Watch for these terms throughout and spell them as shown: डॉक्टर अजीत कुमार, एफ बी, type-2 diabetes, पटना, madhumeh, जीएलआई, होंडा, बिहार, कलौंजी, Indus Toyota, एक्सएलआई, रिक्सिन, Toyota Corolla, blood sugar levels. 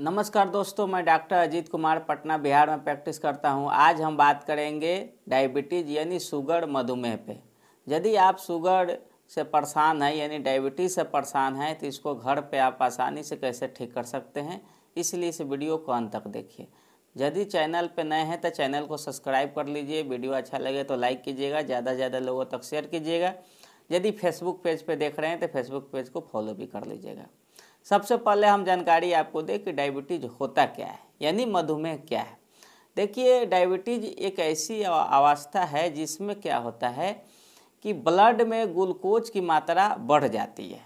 नमस्कार दोस्तों, मैं डॉक्टर अजीत कुमार पटना बिहार में प्रैक्टिस करता हूं। आज हम बात करेंगे डायबिटीज़ यानी शुगर मधुमेह पे। यदि आप शुगर से परेशान हैं यानी डायबिटीज़ से परेशान हैं तो इसको घर पे आप आसानी से कैसे ठीक कर सकते हैं, इसलिए इस वीडियो को अंत तक देखिए। यदि चैनल पे नए हैं तो चैनल को सब्सक्राइब कर लीजिए, वीडियो अच्छा लगे तो लाइक कीजिएगा, ज़्यादा से ज़्यादा लोगों तक शेयर कीजिएगा। यदि फेसबुक पेज पे देख रहे हैं तो फेसबुक पेज को फॉलो भी कर लीजिएगा। सबसे पहले हम जानकारी आपको दें कि डायबिटीज़ होता क्या है यानी मधुमेह क्या है। देखिए, डायबिटीज़ एक ऐसी अवस्था है जिसमें क्या होता है कि ब्लड में ग्लूकोज की मात्रा बढ़ जाती है,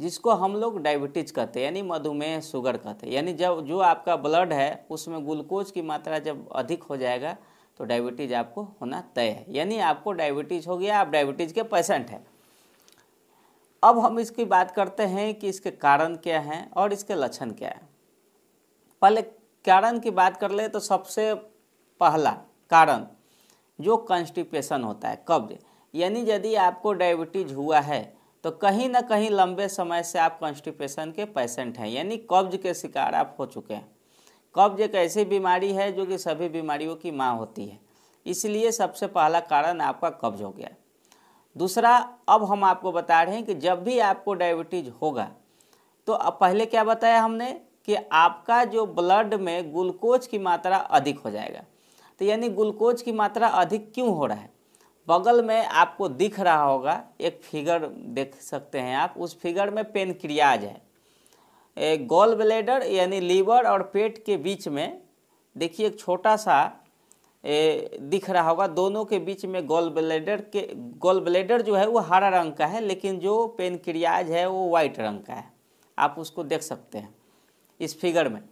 जिसको हम लोग डायबिटीज़ कहते हैं यानी मधुमेह शुगर कहते हैं। यानी जब जो आपका ब्लड है उसमें ग्लूकोज की मात्रा जब अधिक हो जाएगा तो डायबिटीज़ आपको होना तय है, यानी आपको डायबिटीज़ हो गया, आप डायबिटीज़ के पेशेंट हैं। अब हम इसकी बात करते हैं कि इसके कारण क्या हैं और इसके लक्षण क्या हैं। पहले कारण की बात कर ले तो सबसे पहला कारण जो कॉन्स्टिपेशन होता है, कब्ज। यानी यदि आपको डायबिटीज़ हुआ है तो कहीं ना कहीं लंबे समय से आप कॉन्स्टिपेशन के पेशेंट हैं, यानी कब्ज के शिकार आप हो चुके हैं। कब्ज एक ऐसी बीमारी है जो कि सभी बीमारियों की माँ होती है, इसलिए सबसे पहला कारण आपका कब्ज हो गया। दूसरा, अब हम आपको बता रहे हैं कि जब भी आपको डायबिटीज़ होगा तो पहले क्या बताया हमने कि आपका जो ब्लड में ग्लूकोज की मात्रा अधिक हो जाएगा। तो यानी ग्लूकोज की मात्रा अधिक क्यों हो रहा है, बगल में आपको दिख रहा होगा एक फिगर देख सकते हैं आप, उस फिगर में पेनक्रियाज है, एक गॉल ब्लैडर यानी लीवर और पेट के बीच में देखिए एक छोटा सा दिख रहा होगा, दोनों के बीच में गॉल ब्लैडर जो है वो हरा रंग का है, लेकिन जो पेनक्रियाज है वो वाइट रंग का है, आप उसको देख सकते हैं इस फिगर में।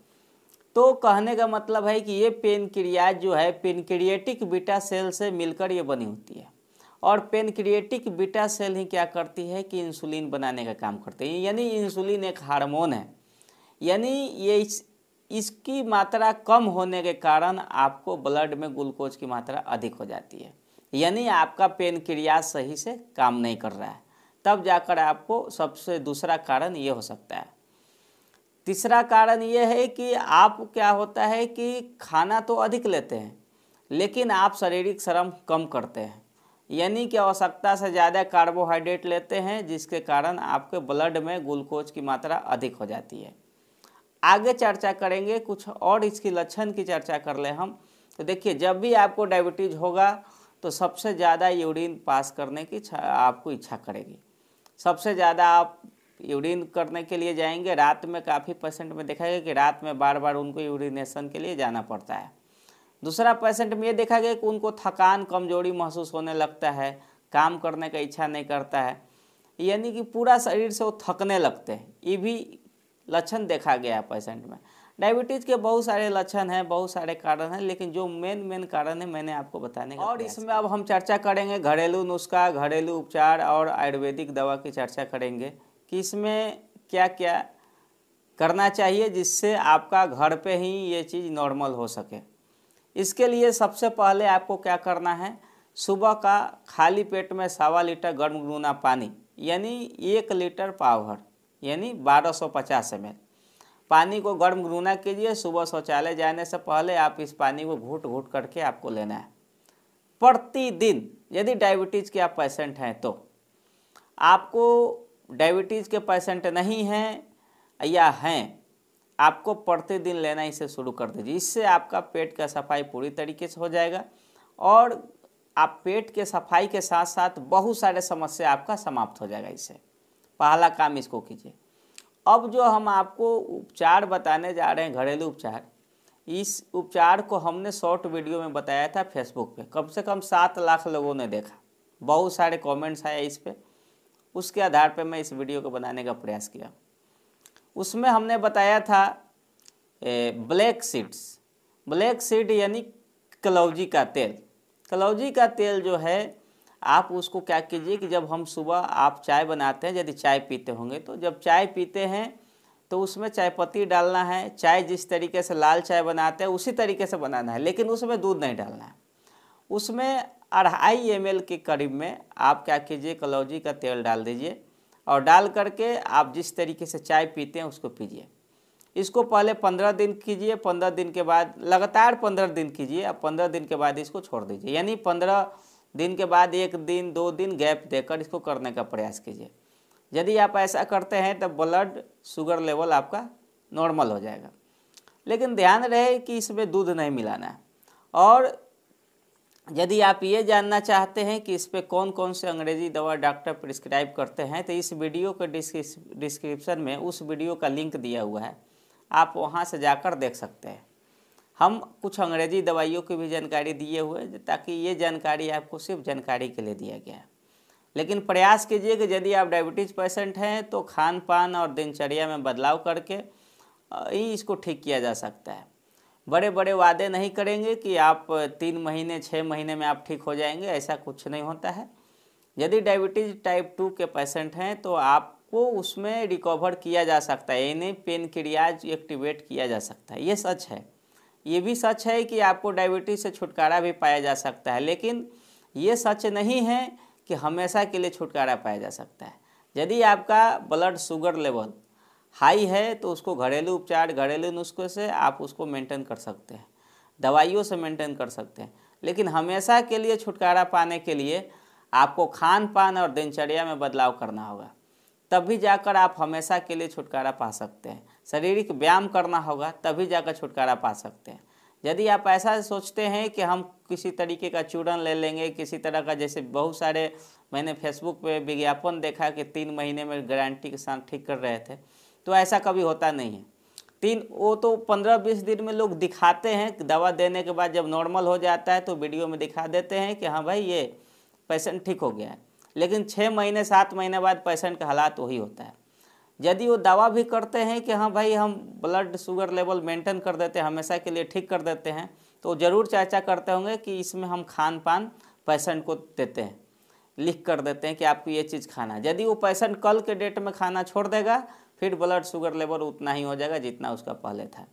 तो कहने का मतलब है कि ये पेनक्रियाज जो है पेनक्रियाटिक बीटा सेल से मिलकर ये बनी होती है, और पेनक्रियाटिक बीटा सेल ही क्या करती है कि इंसुलिन बनाने का काम करती है। यानी इंसुलिन एक हार्मोन है, यानी ये इसकी मात्रा कम होने के कारण आपको ब्लड में ग्लूकोज की मात्रा अधिक हो जाती है, यानी आपका पेनक्रियाज सही से काम नहीं कर रहा है, तब जाकर आपको सबसे दूसरा कारण ये हो सकता है। तीसरा कारण ये है कि आप क्या होता है कि खाना तो अधिक लेते हैं लेकिन आप शारीरिक श्रम कम करते हैं, यानी कि आवश्यकता से ज़्यादा कार्बोहाइड्रेट लेते हैं, जिसके कारण आपके ब्लड में ग्लूकोज की मात्रा अधिक हो जाती है। आगे चर्चा करेंगे कुछ और इसकी लक्षण की चर्चा कर ले हम। तो देखिए, जब भी आपको डायबिटीज़ होगा तो सबसे ज़्यादा यूरिन पास करने की आपको इच्छा करेगी, सबसे ज़्यादा आप यूरिन करने के लिए जाएंगे। रात में काफ़ी पेशेंट में देखा गया कि रात में बार बार उनको यूरिनेशन के लिए जाना पड़ता है। दूसरा, पेशेंट में ये देखा गया कि उनको थकान कमजोरी महसूस होने लगता है, काम करने का इच्छा नहीं करता है, यानी कि पूरा शरीर से वो थकने लगते हैं, ये भी लक्षण देखा गया पेशेंट में। डायबिटीज़ के बहुत सारे लक्षण हैं, बहुत सारे कारण हैं, लेकिन जो मेन कारण है मैंने आपको बताने का, और इसमें अब हम चर्चा करेंगे घरेलू नुस्खा, घरेलू उपचार और आयुर्वेदिक दवा की चर्चा करेंगे कि इसमें क्या क्या करना चाहिए जिससे आपका घर पे ही ये चीज़ नॉर्मल हो सके। इसके लिए सबसे पहले आपको क्या करना है, सुबह का खाली पेट में 1.25 लीटर गर्म गुनगुना पानी यानी 1 लीटर पाव भर यानी 1250 ml पानी को गर्म गुनगुना कीजिए। सुबह शौचालय जाने से पहले आप इस पानी को घूट घूट करके आपको लेना है प्रतिदिन। यदि डायबिटीज़ के आप पेशेंट हैं तो, आपको डायबिटीज़ के पेशेंट नहीं हैं या हैं, आपको प्रतिदिन लेना इसे शुरू कर दीजिए। इससे आपका पेट का सफाई पूरी तरीके से हो जाएगा और आप पेट के सफाई के साथ साथ बहुत सारे समस्या आपका समाप्त हो जाएगा। इससे पहला काम इसको कीजिए। अब जो हम आपको उपचार बताने जा रहे हैं घरेलू उपचार, इस उपचार को हमने शॉर्ट वीडियो में बताया था फेसबुक पे, कम से कम 7 लाख लोगों ने देखा, बहुत सारे कमेंट्स आए इस पे, उसके आधार पे मैं इस वीडियो को बनाने का प्रयास किया। उसमें हमने बताया था ब्लैक सीड्स, ब्लैक सीड यानी कलौंजी का तेल। कलौंजी का तेल जो है आप उसको क्या कीजिए कि जब हम सुबह आप चाय बनाते हैं, यदि चाय पीते होंगे तो जब चाय पीते हैं तो उसमें चाय पत्ती डालना है। चाय जिस तरीके से लाल चाय बनाते हैं उसी तरीके से बनाना है, लेकिन उसमें दूध नहीं डालना है। उसमें 2.5 ml के करीब में आप क्या कीजिए, कलौंजी का तेल डाल दीजिए और डाल करके आप जिस तरीके से चाय पीते हैं उसको पीजिए। इसको पहले 15 दिन कीजिए, 15 दिन के बाद लगातार 15 दिन कीजिए और 15 दिन के बाद इसको छोड़ दीजिए। यानी 15 दिन के बाद एक दिन दो दिन गैप देकर इसको करने का प्रयास कीजिए। यदि आप ऐसा करते हैं तो ब्लड शुगर लेवल आपका नॉर्मल हो जाएगा। लेकिन ध्यान रहे कि इसमें दूध नहीं मिलाना है। और यदि आप ये जानना चाहते हैं कि इस पर कौन कौन से अंग्रेजी दवा डॉक्टर प्रिस्क्राइब करते हैं तो इस वीडियो के डिस्क्रिप्शन में उस वीडियो का लिंक दिया हुआ है, आप वहाँ से जाकर देख सकते हैं। हम कुछ अंग्रेजी दवाइयों की भी जानकारी दिए हुए ताकि ये जानकारी आपको सिर्फ जानकारी के लिए दिया गया है। लेकिन प्रयास कीजिए कि यदि आप डायबिटीज़ पेशेंट हैं तो खान पान और दिनचर्या में बदलाव करके ही इसको ठीक किया जा सकता है। बड़े बड़े वादे नहीं करेंगे कि आप 3 महीने 6 महीने में आप ठीक हो जाएंगे, ऐसा कुछ नहीं होता है। यदि डायबिटीज़ टाइप 2 के पेशेंट हैं तो आपको उसमें रिकवर किया जा सकता है, यानी पेनक्रियाज एक्टिवेट किया जा सकता है। ये सच है, ये भी सच है कि आपको डायबिटीज़ से छुटकारा भी पाया जा सकता है। लेकिन ये सच नहीं है कि हमेशा के लिए छुटकारा पाया जा सकता है। यदि आपका ब्लड शुगर लेवल हाई है तो उसको घरेलू उपचार घरेलू नुस्खे से आप उसको मेंटेन कर सकते हैं, दवाइयों से मेंटेन कर सकते हैं। लेकिन हमेशा के लिए छुटकारा पाने के लिए आपको खान पान और दिनचर्या में बदलाव करना होगा, तभी जाकर आप हमेशा के लिए छुटकारा पा सकते हैं। शारीरिक व्यायाम करना होगा, तभी जाकर छुटकारा पा सकते हैं। यदि आप ऐसा सोचते हैं कि हम किसी तरीके का चूर्ण ले लेंगे, किसी तरह का, जैसे बहुत सारे मैंने फेसबुक पे विज्ञापन देखा कि 3 महीने में गारंटी के साथ ठीक कर रहे थे, तो ऐसा कभी होता नहीं है। वो तो 15-20 दिन में लोग दिखाते हैं, दवा देने के बाद जब नॉर्मल हो जाता है तो वीडियो में दिखा देते हैं कि हाँ भाई ये पेशेंट ठीक हो गया है। लेकिन 6 महीने 7 महीने बाद पेशेंट का हालात वही होता है। यदि वो दवा भी करते हैं कि हाँ भाई हम ब्लड शुगर लेवल मेंटेन कर देते हैं, हमेशा के लिए ठीक कर देते हैं, तो ज़रूर चर्चा करते होंगे कि इसमें हम खान पान पेशेंट को देते हैं, लिख कर देते हैं कि आपको ये चीज़ खाना है। यदि वो पेशेंट कल के डेट में खाना छोड़ देगा, फिर ब्लड शुगर लेवल उतना ही हो जाएगा जितना उसका पहले था।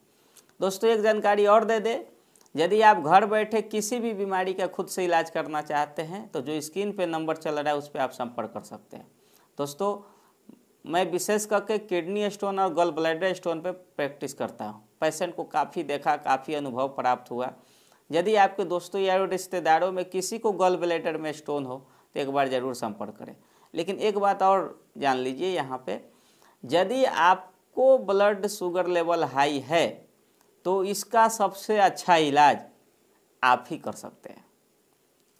दोस्तों एक जानकारी और दे दें, यदि आप घर बैठे किसी भी बीमारी का खुद से इलाज करना चाहते हैं तो जो स्क्रीन पे नंबर चल रहा है उस पर आप संपर्क कर सकते हैं। दोस्तों मैं विशेष करके किडनी स्टोन और गल ब्लैडर स्टोन पे प्रैक्टिस करता हूँ, पेशेंट को काफ़ी देखा, काफ़ी अनुभव प्राप्त हुआ। यदि आपके दोस्तों या रिश्तेदारों में किसी को गल ब्लैडर में स्टोन हो तो एक बार ज़रूर संपर्क करें। लेकिन एक बात और जान लीजिए यहाँ पर, यदि आपको ब्लड शुगर लेवल हाई है तो इसका सबसे अच्छा इलाज आप ही कर सकते हैं।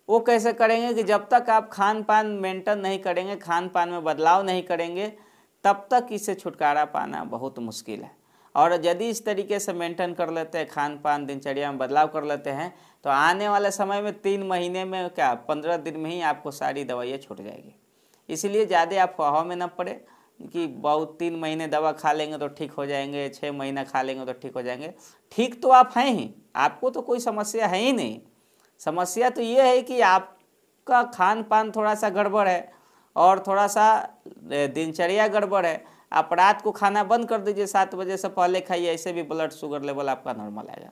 वो कैसे करेंगे कि जब तक आप खान पान मेंटेन नहीं करेंगे, खान पान में बदलाव नहीं करेंगे, तब तक इससे छुटकारा पाना बहुत मुश्किल है। और यदि इस तरीके से मेंटेन कर लेते हैं, खान पान दिनचर्या में बदलाव कर लेते हैं, तो आने वाले समय में 3 महीने में क्या 15 दिन में ही आपको सारी दवाइयाँ छूट जाएगी। इसलिए ज़्यादा आप हवा में न पड़े कि बहुत 3 महीने दवा खा लेंगे तो ठीक हो जाएंगे, 6 महीना खा लेंगे तो ठीक हो जाएंगे। ठीक तो आप हैं ही, आपको तो कोई समस्या है ही नहीं। समस्या तो ये है कि आपका खान पान थोड़ा सा गड़बड़ है और थोड़ा सा दिनचर्या गड़बड़ है। आप रात को खाना बंद कर दीजिए, 7 बजे से पहले खाइए, ऐसे भी ब्लड शुगर लेवल आपका नॉर्मल आएगा।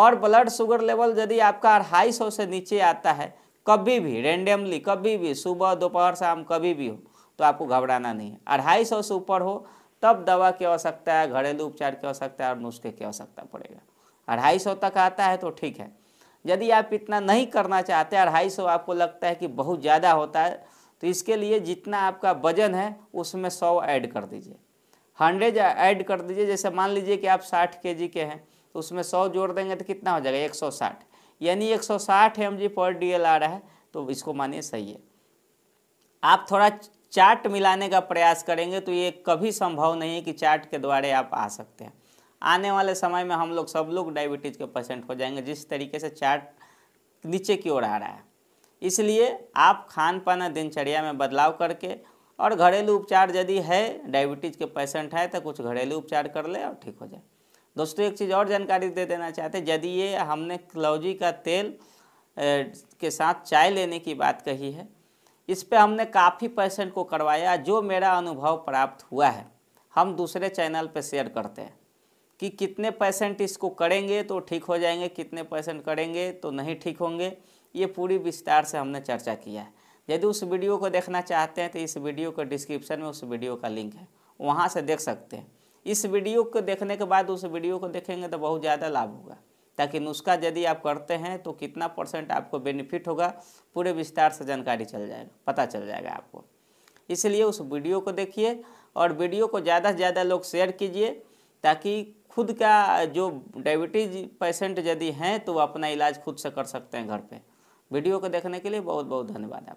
और ब्लड शुगर लेवल यदि आपका 250 से नीचे आता है, कभी भी रेंडमली, कभी भी सुबह दोपहर शाम कभी भी हो, तो आपको घबराना नहीं है। 250 से ऊपर हो तब दवा की आवश्यकता है, घरेलू उपचार की आवश्यकता है और नुस्खे की आवश्यकता पड़ेगा। 250 तक आता है तो ठीक है। यदि आप इतना नहीं करना चाहते, 250 आपको लगता है कि बहुत ज़्यादा होता है, तो इसके लिए जितना आपका वजन है उसमें 100 ऐड कर दीजिए, 100 ऐड कर दीजिए। जैसे मान लीजिए कि आप 60 kg के हैं तो उसमें 100 जोड़ देंगे तो कितना हो जाएगा 160, यानी 160 mg पर DL आ रहा है, तो इसको मानिए सही है। आप थोड़ा चार्ट मिलाने का प्रयास करेंगे तो ये कभी संभव नहीं है कि चार्ट के द्वारा आप आ सकते हैं। आने वाले समय में हम लोग सब लोग डायबिटीज़ के पेशेंट हो जाएंगे, जिस तरीके से चार्ट नीचे की ओर आ रहा है। इसलिए आप खान पान और दिनचर्या में बदलाव करके और घरेलू उपचार यदि है, डायबिटीज़ के पेशेंट है तो कुछ घरेलू उपचार कर ले और ठीक हो जाए। दोस्तों एक चीज़ और जानकारी दे देना चाहते हैं, यदि ये हमने कलौंजी का तेल के साथ चाय लेने की बात कही है, इस पे हमने काफ़ी पेशेंट को करवाया। जो मेरा अनुभव प्राप्त हुआ है हम दूसरे चैनल पे शेयर करते हैं कि कितने पेशेंट इसको करेंगे तो ठीक हो जाएंगे, कितने पेशेंट करेंगे तो नहीं ठीक होंगे, ये पूरी विस्तार से हमने चर्चा किया है। यदि उस वीडियो को देखना चाहते हैं तो इस वीडियो के डिस्क्रिप्शन में उस वीडियो का लिंक है, वहाँ से देख सकते हैं। इस वीडियो को देखने के बाद उस वीडियो को देखेंगे तो बहुत ज़्यादा लाभ होगा, ताकि नुस्खा यदि आप करते हैं तो कितना % आपको बेनिफिट होगा पूरे विस्तार से जानकारी चल जाएगा, पता चल जाएगा आपको। इसलिए उस वीडियो को देखिए और वीडियो को ज़्यादा से ज़्यादा लोग शेयर कीजिए, ताकि खुद का जो डायबिटीज पेशेंट यदि हैं तो वो अपना इलाज खुद से कर सकते हैं घर पे। वीडियो को देखने के लिए बहुत बहुत धन्यवाद आप।